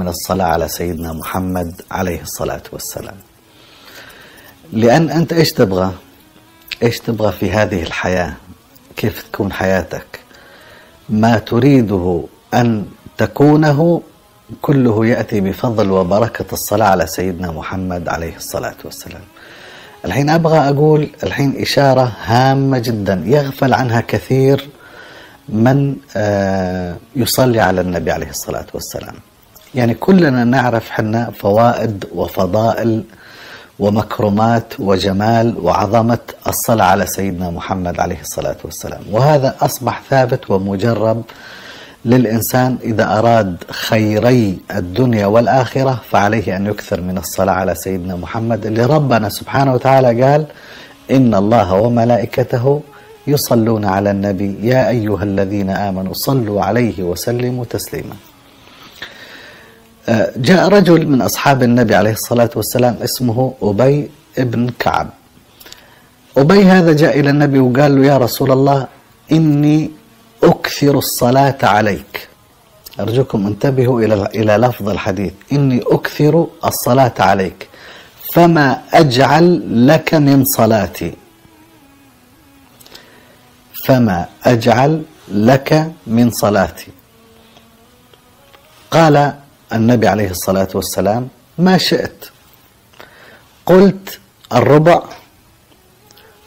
من الصلاة على سيدنا محمد عليه الصلاة والسلام. لأن أنت إيش تبغى؟ إيش تبغى في هذه الحياة؟ كيف تكون حياتك؟ ما تريده أن تكونه كله يأتي بفضل وبركة الصلاة على سيدنا محمد عليه الصلاة والسلام. الحين أبغى أقول الحين إشارة هامة جدا يغفل عنها كثير من يصلي على النبي عليه الصلاة والسلام. يعني كلنا نعرف حنا فوائد وفضائل ومكرمات وجمال وعظمة الصلاة على سيدنا محمد عليه الصلاة والسلام، وهذا أصبح ثابت ومجرب للإنسان إذا أراد خيري الدنيا والآخرة فعليه أن يكثر من الصلاة على سيدنا محمد، اللي ربنا سبحانه وتعالى قال إن الله وملائكته يصلون على النبي يا أيها الذين آمنوا صلوا عليه وسلموا تسليما. جاء رجل من أصحاب النبي عليه الصلاة والسلام اسمه أُبَيّ بن كعب. أُبَيّ هذا جاء إلى النبي وقال له يا رسول الله إني أكثر الصلاة عليك. أرجوكم انتبهوا إلى لفظ الحديث، إني أكثر الصلاة عليك فما أجعل لك من صلاتي، فما أجعل لك من صلاتي. قال النبي عليه الصلاة والسلام ما شئت. قلت الربع؟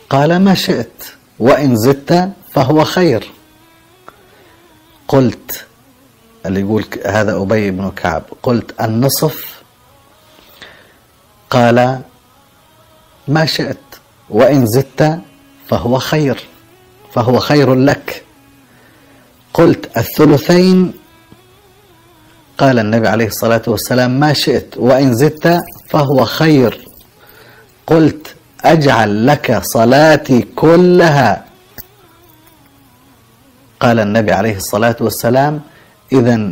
قال ما شئت وإن زدت فهو خير. قلت، اللي يقول هذا أُبَيّ بن كعب، قلت النصف؟ قال ما شئت وإن زدت فهو خير، فهو خير لك. قلت الثلثين؟ قال النبي عليه الصلاة والسلام ما شئت وإن زدت فهو خير. قلت أجعل لك صلاتي كلها؟ قال النبي عليه الصلاة والسلام إذا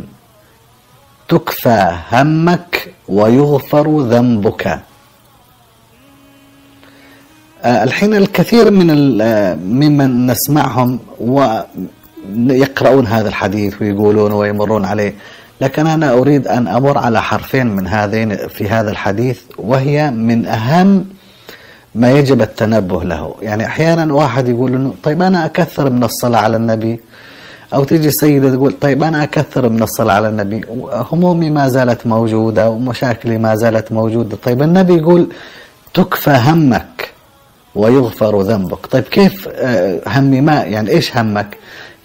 تكفى همك ويغفر ذنبك. الحين الكثير ممن نسمعهم ويقرؤون هذا الحديث ويقولون ويمرون عليه، لكن أنا أريد أن أمر على حرفين من هذين في هذا الحديث، وهي من أهم ما يجب التنبه له. يعني أحيانا واحد يقول إنه طيب أنا أكثر من الصلاة على النبي، أو تجي سيدة تقول طيب أنا أكثر من الصلاة على النبي، همومي ما زالت موجودة ومشاكلي ما زالت موجودة. طيب النبي يقول تكفى همك ويغفر ذنبك، طيب كيف همي؟ ما يعني إيش همك؟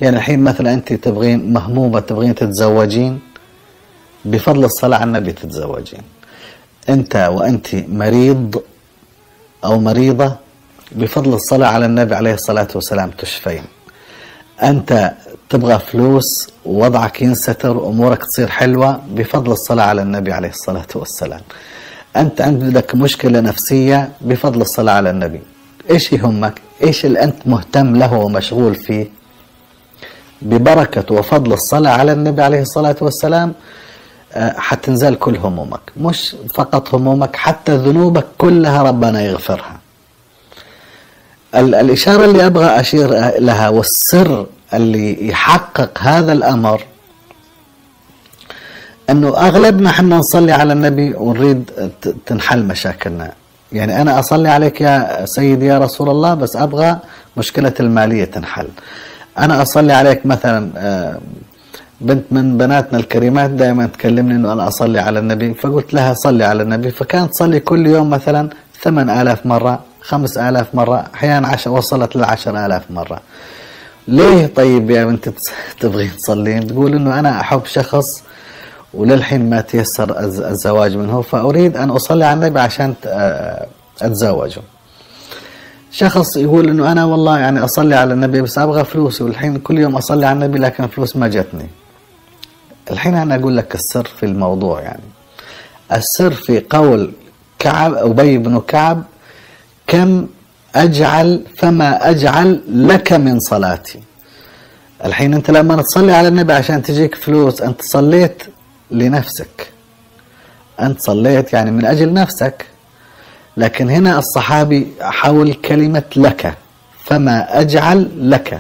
يعني الحين مثلا أنت تبغين مهمومة تبغين تتزوجين، بفضل الصلاة على النبي تتزوجين. أنت وأنت مريض أو مريضة، بفضل الصلاة على النبي عليه الصلاة والسلام تشفين. أنت تبغى فلوس ووضعك ينستر وأمورك تصير حلوة، بفضل الصلاة على النبي عليه الصلاة والسلام. أنت عندك مشكلة نفسية، بفضل الصلاة على النبي. إيش يهمك؟ إيش اللي أنت مهتم له ومشغول فيه؟ ببركة وفضل الصلاة على النبي عليه الصلاة والسلام حتنزل كل همومك، مش فقط همومك حتى ذنوبك كلها ربنا يغفرها. الإشارة اللي أبغى أشير لها والسر اللي يحقق هذا الأمر أنه أغلبنا حنا نصلي على النبي ونريد تنحل مشاكلنا. يعني أنا أصلي عليك يا سيدي يا رسول الله بس أبغى مشكلة المالية تنحل، أنا أصلي عليك مثلا بنت من بناتنا الكريمات دائما تكلمني انه انا اصلي على النبي، فقلت لها صلي على النبي، فكانت تصلي كل يوم مثلا 8000 مرة 5000 مرة، احيانا وصلت ل10000 مرة. ليه طيب يا بنت تبغين تصلين؟ تقول انه انا احب شخص وللحين ما تيسر الزواج منه، فاريد ان اصلي على النبي عشان اتزوجه. شخص يقول انه انا والله يعني اصلي على النبي بس ابغى فلوس، والحين كل يوم اصلي على النبي لكن فلوس ما جتني. الحين أنا أقول لك السر في الموضوع، يعني السر في قول كعب أُبَيّ بن كعب كم أجعل فما أجعل لك من صلاتي. الحين أنت لما تصلي على النبي عشان تجيك فلوس، أنت صليت لنفسك، أنت صليت يعني من أجل نفسك. لكن هنا الصحابي حول كلمة لك، فما أجعل لك،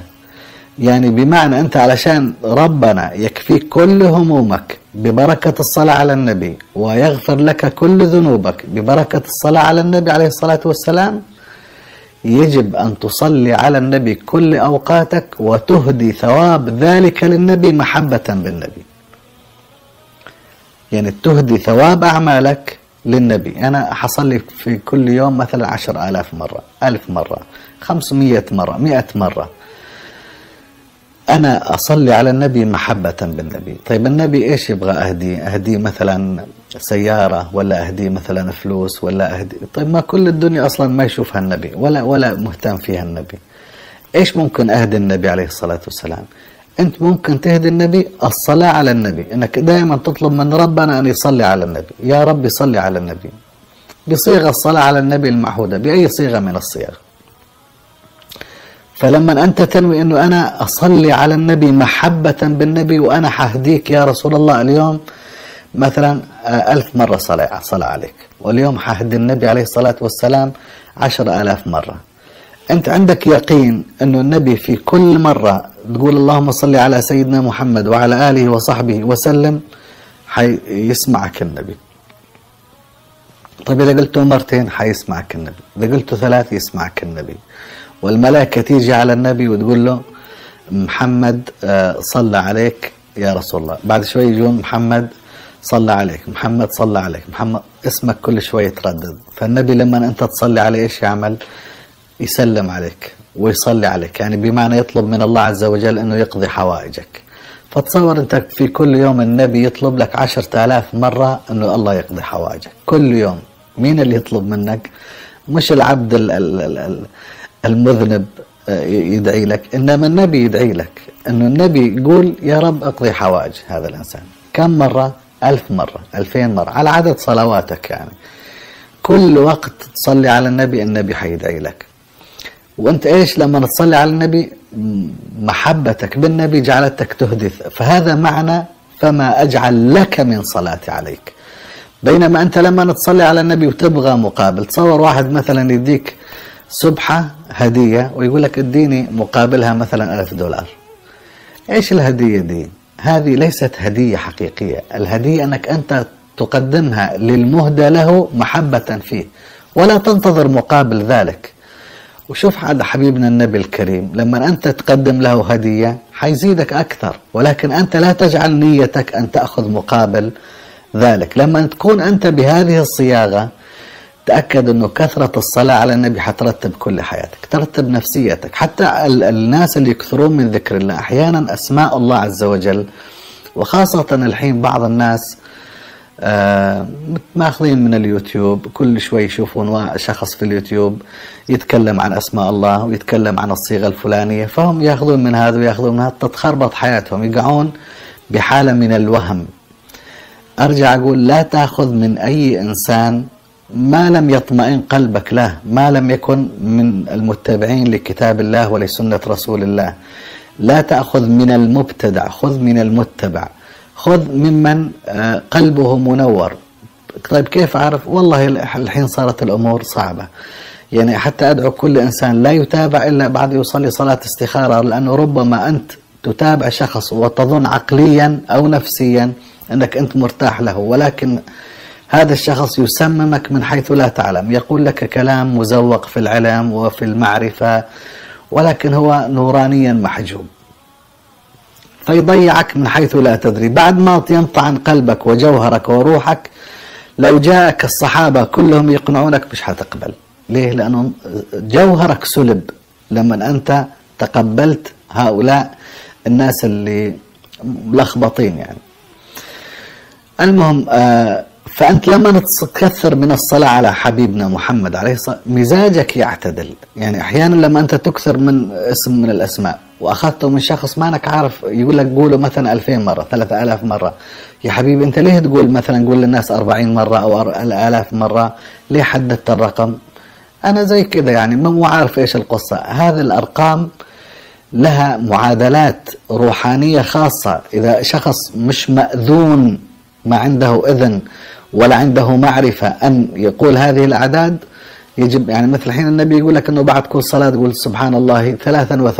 يعني بمعنى أنت علشان ربنا يكفيك كل همومك ببركة الصلاة على النبي ويغفر لك كل ذنوبك ببركة الصلاة على النبي عليه الصلاة والسلام، يجب أن تصلي على النبي كل أوقاتك وتهدي ثواب ذلك للنبي محبة بالنبي. يعني تهدي ثواب أعمالك للنبي. أنا حصلي في كل يوم مثلا 10,000 مرة، 1000 مرة، 500 مرة، 100 مرة، أنا أصلي على النبي محبة بالنبي. طيب النبي إيش يبغى أهديه؟ أهديه مثلا سيارة، ولا أهديه مثلا فلوس، ولا أهديه؟ طيب ما كل الدنيا أصلا ما يشوفها النبي ولا مهتم فيها النبي. إيش ممكن أهدي النبي عليه الصلاة والسلام؟ أنت ممكن تهدي النبي الصلاة على النبي، أنك دائما تطلب من ربنا أن يصلي على النبي، يا رب صلي على النبي، بصيغة الصلاة على النبي المعهودة بأي صيغة من الصيغ. فلما أنت تنوي أنه أنا أصلي على النبي محبة بالنبي وأنا حهديك يا رسول الله اليوم مثلا 1000 مرة صلاة عليك، واليوم حهدي النبي عليه الصلاة والسلام 10,000 مرة، أنت عندك يقين أنه النبي في كل مرة تقول اللهم صل على سيدنا محمد وعلى آله وصحبه وسلم حيسمعك النبي. طيب إذا قلته مرتين حيسمعك النبي، إذا قلته 3 يسمعك النبي، والملائكة تيجي على النبي وتقول له محمد صلى عليك يا رسول الله، بعد شوي يجون محمد صلى عليك، محمد صلى عليك، محمد، اسمك كل شوي يتردد. فالنبي لما أنت تصلي عليه إيش يعمل؟ يسلم عليك ويصلي عليك، يعني بمعنى يطلب من الله عز وجل أنه يقضي حوائجك. فتصور أنت في كل يوم النبي يطلب لك 10,000 مرة أنه الله يقضي حوائجك كل يوم. مين اللي يطلب منك؟ مش العبد المذنب يدعي لك، إنما النبي يدعي لك، أنه النبي يقول يا رب أقضي حوائج هذا الإنسان. كم مرة؟ 1000 مرة، 2000 مرة، على عدد صلواتك. يعني كل وقت تصلي على النبي النبي حيدعي لك. وأنت إيش لما تصلي على النبي؟ محبتك بالنبي جعلتك تهدث. فهذا معنى فما أجعل لك من صلاتي عليك. بينما أنت لما تصلي على النبي وتبغى مقابل، تصور واحد مثلا يديك سبحة هدية ويقول لك اديني مقابلها مثلا $1000. ايش الهدية دي؟ هذه ليست هدية حقيقية. الهدية انك انت تقدمها للمهدى له محبة فيه ولا تنتظر مقابل ذلك. وشوف هذا حبيبنا النبي الكريم، لما انت تقدم له هدية حيزيدك اكثر، ولكن انت لا تجعل نيتك ان تأخذ مقابل ذلك. لما تكون انت بهذه الصياغة تأكد أنه كثرة الصلاة على النبي حترتب كل حياتك، ترتب نفسيتك. حتى الناس اللي يكثرون من ذكر الله، أحيانا أسماء الله عز وجل، وخاصة الحين بعض الناس ماخذين من اليوتيوب، كل شوي يشوفون شخص في اليوتيوب يتكلم عن أسماء الله ويتكلم عن الصيغة الفلانية، فهم يأخذون من هذا ويأخذون من هذا، تتخربط حياتهم، يقعون بحالة من الوهم. أرجع أقول لا تأخذ من أي إنسان ما لم يطمئن قلبك له، ما لم يكن من المتبعين لكتاب الله ولسنة رسول الله. لا تأخذ من المبتدع، خذ من المتبع، خذ ممن قلبه منور. طيب كيف أعرف؟ والله الحين صارت الأمور صعبة، يعني حتى أدعو كل إنسان لا يتابع إلا بعد يصلي صلاة استخارة، لأنه ربما أنت تتابع شخص وتظن عقليا أو نفسيا أنك أنت مرتاح له، ولكن هذا الشخص يسممك من حيث لا تعلم، يقول لك كلام مزوق في العلم وفي المعرفة، ولكن هو نورانيا محجوب، فيضيعك من حيث لا تدري. بعد ما يمطعن قلبك وجوهرك وروحك، لو جاءك الصحابة كلهم يقنعونك مش حتقبل. ليه؟ لأنه جوهرك سلب لما أنت تقبلت هؤلاء الناس اللي ملخبطين. يعني المهم فأنت لما تكثر من الصلاة على حبيبنا محمد عليه الصلاة مزاجك يعتدل. يعني أحيانا لما أنت تكثر من اسم من الأسماء وأخذته من شخص ما أنك عارف، يقول لك قوله مثلا 2000 مرة، 3000 مرة. يا حبيبي أنت ليه تقول مثلا قول للناس 40 مرة أو 1000 مرة؟ ليه حددت الرقم؟ أنا زي كذا يعني مو عارف إيش القصة. هذه الأرقام لها معادلات روحانية خاصة. إذا شخص مش مأذون، ما عنده إذن ولا عنده معرفة أن يقول هذه الأعداد، يجب يعني مثل حين النبي يقول لك انه بعد كل صلاه تقول سبحان الله 33،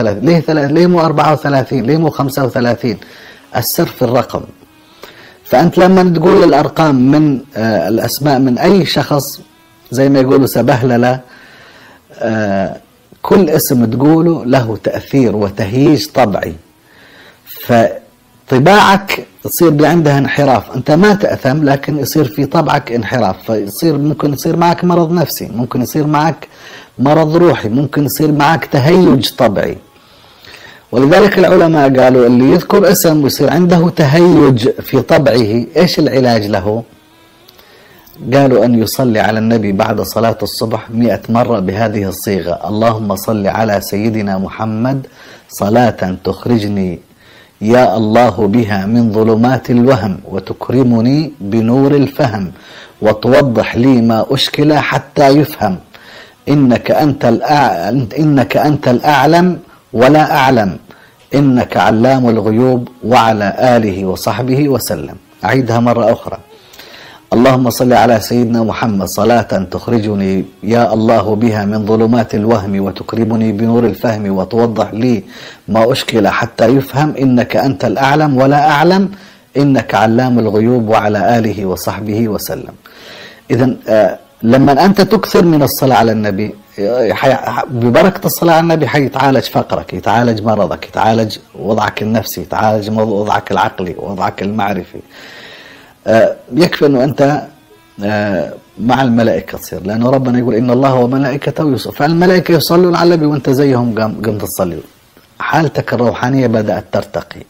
ليه 3؟ ليه مو 34؟ ليه مو 35؟ السر في الرقم. فانت لما تقول الارقام من الاسماء من اي شخص زي ما يقولوا سبهلله، كل اسم تقوله له تاثير وتهييج طبعي، فطباعك تصير عندها انحراف. انت ما تاثم لكن يصير في طبعك انحراف، فيصير ممكن يصير معك مرض نفسي، ممكن يصير معك مرض روحي، ممكن يصير معك تهيج طبعي. ولذلك العلماء قالوا اللي يذكر اسم ويصير عنده تهيج في طبعه، ايش العلاج له؟ قالوا ان يصلي على النبي بعد صلاة الصبح 100 مرة بهذه الصيغة: اللهم صل على سيدنا محمد صلاة تخرجني يا الله بها من ظلمات الوهم وتكرمني بنور الفهم وتوضح لي ما أشكل حتى يفهم، إنك أنت الأعلم ولا أعلم، إنك علام الغيوب، وعلى آله وصحبه وسلم. أعيدها مرة أخرى: اللهم صل على سيدنا محمد صلاة تخرجني يا الله بها من ظلمات الوهم وتكرمني بنور الفهم وتوضح لي ما أشكل حتى يفهم، إنك أنت الأعلم ولا أعلم، إنك علام الغيوب، وعلى آله وصحبه وسلم. إذن لما أنت تكثر من الصلاة على النبي، ببركة الصلاة على النبي حيتعالج فقرك، يتعالج مرضك، يتعالج وضعك النفسي، يتعالج وضعك العقلي، وضعك المعرفي. يكفي أنه أنت مع الملائكة تصير، لأنه ربنا يقول إن الله وملائكته يصلون، فالملائكة يصلون على النبي وأنت زيهم قمت تصلي، حالتك الروحانية بدأت ترتقي.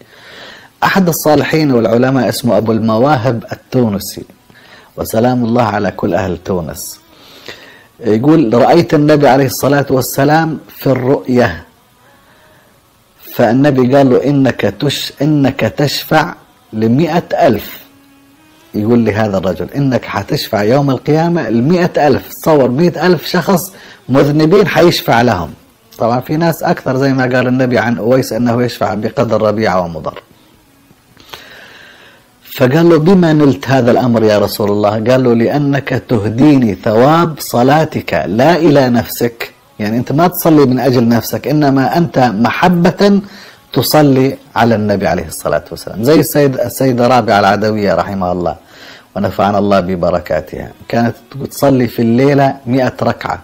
أحد الصالحين والعلماء اسمه أبو المواهب التونسي، وسلام الله على كل أهل تونس، يقول: رأيت النبي عليه الصلاة والسلام في الرؤية، فالنبي قال له: إنك تشفع ل100,000. يقول لهذا الرجل: إنك حتشفع يوم القيامة ل100,000، تصور 100,000 شخص مذنبين حيشفع لهم. طبعا في ناس أكثر، زي ما قال النبي عن أويس أنه يشفع بقدر ربيعة ومضر. فقال له: بما نلت هذا الأمر يا رسول الله؟ قال له: لأنك تهديني ثواب صلاتك لا إلى نفسك، يعني أنت ما تصلي من أجل نفسك، إنما أنت محبة تصلي على النبي عليه الصلاة والسلام. زي السيدة رابعة العدوية رحمها الله ونفعنا الله ببركاتها، كانت تصلي في الليلة 100 ركعة،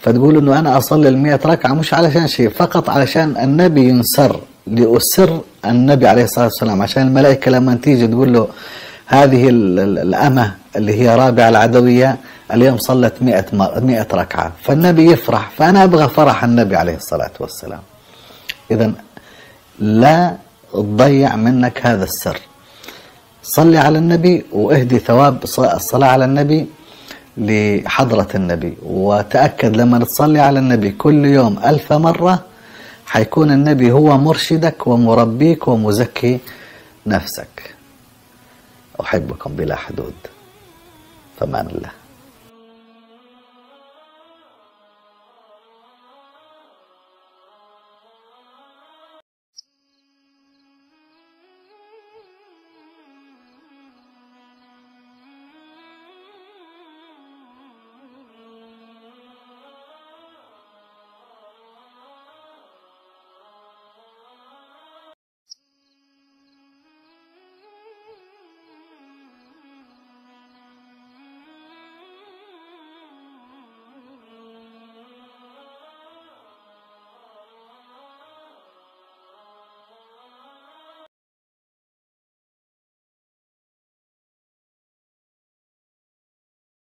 فتقول أنه أنا أصلي 100 ركعة مش علشان شيء، فقط علشان النبي ينسر، لأسر النبي عليه الصلاة والسلام، عشان الملائكة لما تيجي تقول له: هذه الأمة اللي هي رابعة العدوية اليوم صلت 100 ركعة، فالنبي يفرح، فأنا أبغى فرح النبي عليه الصلاة والسلام. إذا لا تضيع منك هذا السر، صلي على النبي واهدي ثواب الصلاة على النبي لحضرة النبي. وتأكد لما تصلي على النبي كل يوم 1000 مرة حيكون النبي هو مرشدك ومربيك ومزكي نفسك. أحبكم بلا حدود، فمان الله.